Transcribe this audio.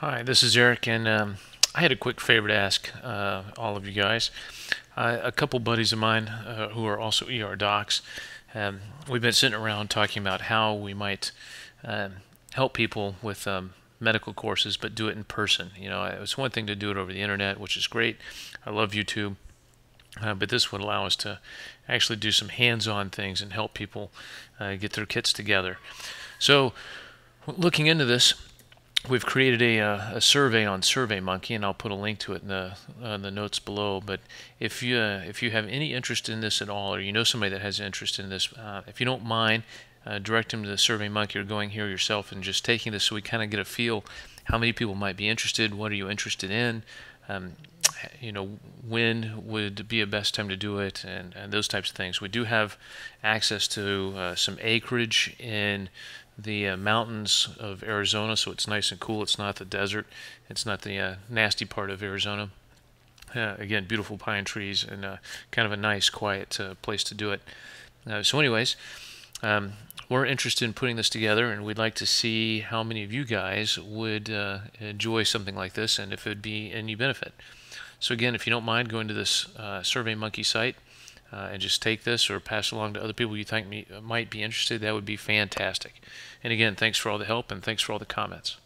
Hi, this is Eric, and I had a quick favor to ask all of you guys. A couple buddies of mine who are also ER docs, we've been sitting around talking about how we might help people with medical courses, but do it in person. You know, it's one thing to do it over the internet, which is great. I love YouTube, but this would allow us to actually do some hands-on things and help people get their kits together. So, looking into this, we've created a survey on SurveyMonkey, and I'll put a link to it in the notes below. But if you have any interest in this at all, or you know somebody that has interest in this, if you don't mind, direct them to the SurveyMonkey or going here yourself and just taking this, so we kind of get a feel how many people might be interested. What are you interested in? You know, when would be a best time to do it, and those types of things. We do have access to some acreage in the mountains of Arizona, so it's nice and cool. It's not the desert. It's not the nasty part of Arizona. Again, beautiful pine trees and kind of a nice, quiet place to do it. So anyways, we're interested in putting this together, and we'd like to see how many of you guys would enjoy something like this and if it would be any benefit. So again, if you don't mind going to this SurveyMonkey site, and just take this or pass along to other people you think might be interested, that would be fantastic. And again, thanks for all the help and thanks for all the comments.